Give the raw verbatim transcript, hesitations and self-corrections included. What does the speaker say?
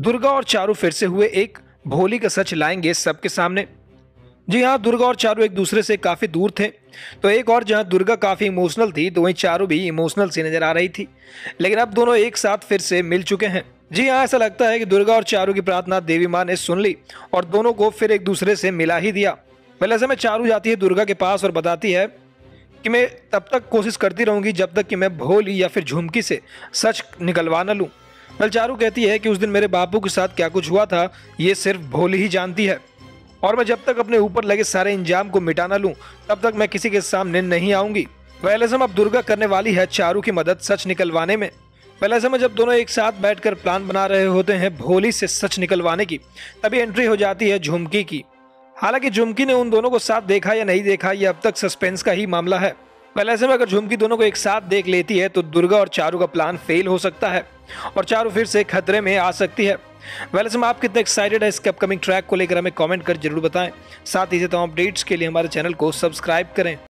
दुर्गा और चारू फिर से हुए एक भोली का सच लाएंगे सबके सामने। जी हाँ, दुर्गा और चारू एक दूसरे से काफ़ी दूर थे। तो एक और जहाँ दुर्गा काफ़ी इमोशनल थी, तो वहीं चारू भी इमोशनल सी नज़र आ रही थी, लेकिन अब दोनों एक साथ फिर से मिल चुके हैं। जी हाँ, ऐसा लगता है कि दुर्गा और चारू की प्रार्थना देवी माँ ने सुन ली और दोनों को फिर एक दूसरे से मिला ही दिया। पहले से में चारू जाती है दुर्गा के पास और बताती है कि मैं तब तक कोशिश करती रहूँगी जब तक कि मैं भोली या फिर झुमकी से सच निकलवा न लूँ। बल चारू कहती है कि उस दिन मेरे बापू के साथ क्या कुछ हुआ था ये सिर्फ भोली ही जानती है, और मैं जब तक अपने ऊपर लगे सारे इंजाम को मिटा ना लूँ तब तक मैं किसी के सामने नहीं आऊँगी। पहले से अब दुर्गा करने वाली है चारू की मदद सच निकलवाने में। पहले से जब दोनों एक साथ बैठकर प्लान बना रहे होते हैं भोली से सच निकलवाने की, तभी एंट्री हो जाती है झुमकी की। हालांकि झुमकी ने उन दोनों को साथ देखा या नहीं देखा यह अब तक सस्पेंस का ही मामला है। पहले से अगर झुमकी दोनों को एक साथ देख लेती है तो दुर्गा और चारू का प्लान फेल हो सकता है और चारू फिर से खतरे में आ सकती है। वेलसम, आप कितने एक्साइटेड है इसके अपकमिंग ट्रैक को लेकर हमें कमेंट कर जरूर बताएं। साथ ही तमाम अपडेट्स के लिए हमारे चैनल को सब्सक्राइब करें।